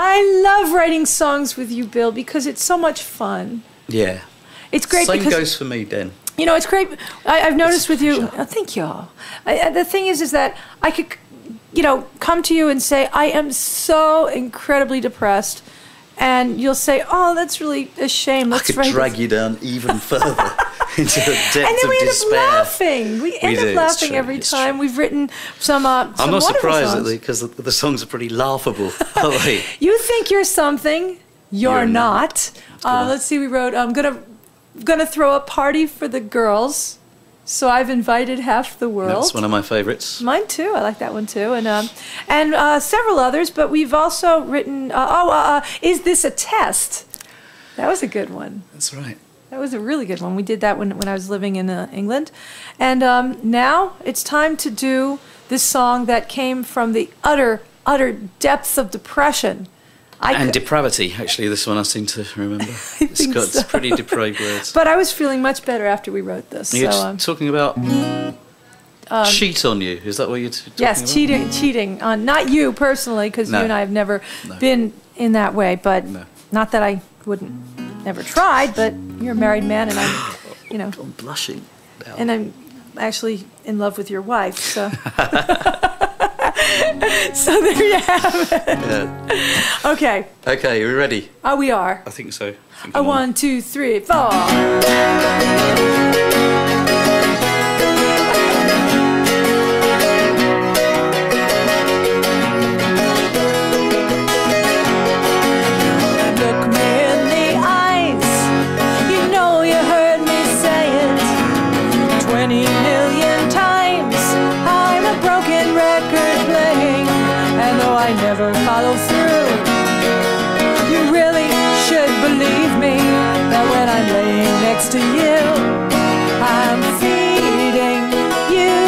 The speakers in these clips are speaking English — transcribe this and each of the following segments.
I love writing songs with you, Bill, because it's so much fun. Yeah. It's great. Same goes for me, Den. You know, it's great. I've noticed with you. Oh, thank you all. The thing is that I could, you know, come to you and say, I am so incredibly depressed. And you'll say, oh, that's really a shame. Let's drag you down even further into the depths of despair. And then we end up laughing. We end up laughing every time. We've written some wonderful songs. I'm not surprised, because the songs are pretty laughable, aren't they? You think you're something. You're not. Let's see, we wrote, I'm going to throw a party for the girls. So I've invited half the world. That's one of my favorites. Mine too. I like that one too, and several others. But we've also written. Is this a test? That was a good one. That's right. That was a really good one. We did that when I was living in England, and now it's time to do this song that came from the utter depths of depression. And depravity, actually, this one I seem to remember. It's got pretty depraved words. But I was feeling much better after we wrote this. You're talking about cheat on you. Is that what you're talking about? Yes, cheating on, not you personally, because you and I have never been in that way. But not that I wouldn't, never tried. But you're a married man, and I'm, you know, I'm blushing now. And I'm actually in love with your wife. So. So there you have it. Yeah. Okay. Okay, are we ready? Oh, we are. I think so. A 1, 2, 3, 4. Look me in the eyes. You know you heard me say it 20 million times. I'm a broken record. And though I never follow through, you really should believe me that when I'm laying next to you, I'm feeding you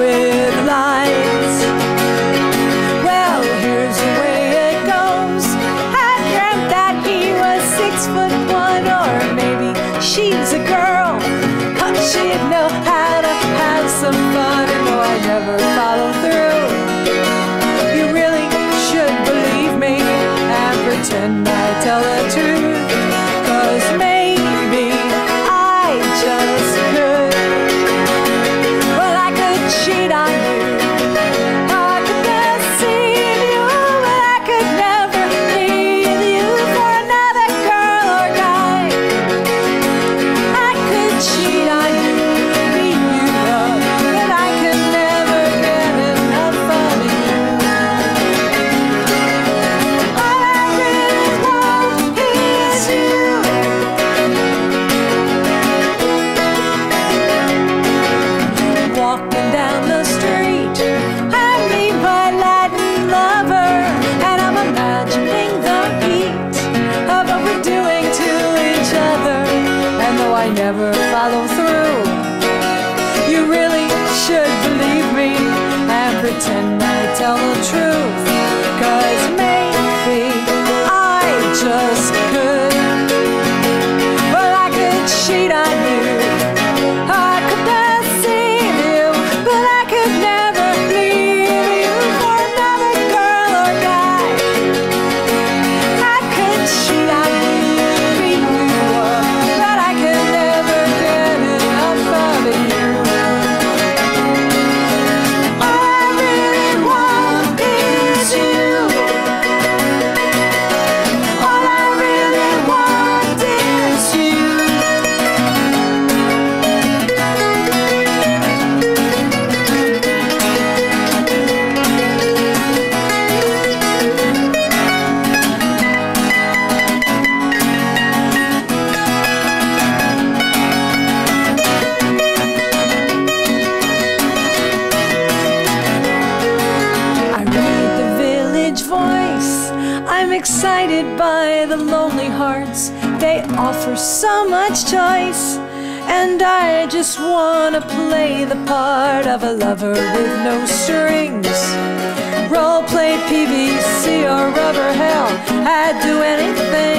with lies. Well, here's the way it goes. I dreamt that he was 6'1", or maybe she's a girl. Thought she'd know how to have some fun, and though I never follow through. And I tell the truth, 'cause maybe I just could. Well, I could cheat on you, I could deceive you, but I could never leave you for another girl or guy. I could cheat on you, leave you love, but I could never get enough of you. I never follow through. You really should believe me and pretend I tell the truth, 'cause maybe I just could. Well, I could cheat on you, I could deceive you, but I could never leave you for another girl or guy. I could cheat on you. Excited by the lonely hearts, they offer so much choice, and I just wanna play the part of a lover with no strings. Role play PVC or rubber, hell, I'd do anything.